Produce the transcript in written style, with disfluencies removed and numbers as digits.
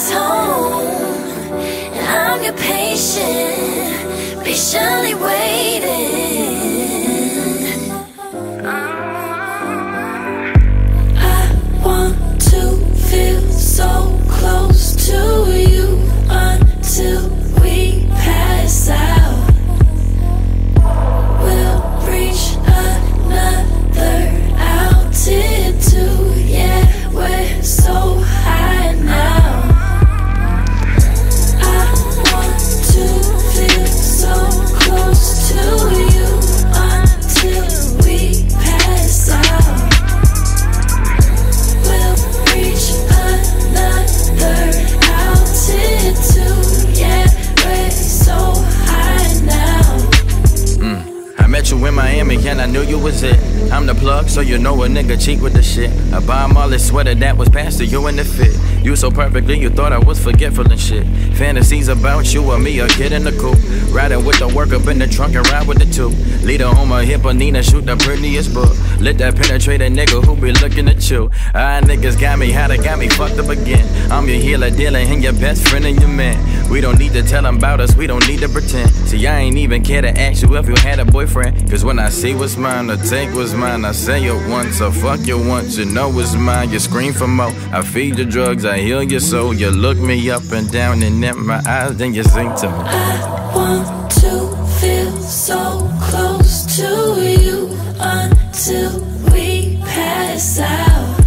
is home, and I'm your patient, patiently waiting. I want to feel so close to you until we pass out. We'll reach another altitude. Yeah, we're so high now. Close to you until we pass out. We'll reach another altitude. Yeah, we're so high now. I met you in Miami and I knew you was it. I'm the plug, so you know a nigga cheat with the shit. I buy him all his sweater that was passed to you in the fit. You so perfectly, you thought I was forgetful and shit. Fantasies about you and me, a kid in the coupe. Riding with the work up in the trunk and ride with the two. Lead her on my hip, a Nina, shoot the prettiest book. Let that penetrate a nigga who be looking at you. Ah, niggas got me, how they got me fucked up again. I'm your healer, dealer, and your best friend and your man. We don't need to tell them about us, we don't need to pretend. See, I ain't even care to ask you if you had a boyfriend. Cause when I see what's mine, I take what's mine. I say it once, I fuck you once, you know it's mine. You scream for more, I feed the drugs, I heal your soul. You look me up and down and in my eyes, then you sing to me. I want to feel so close to you until we pass out.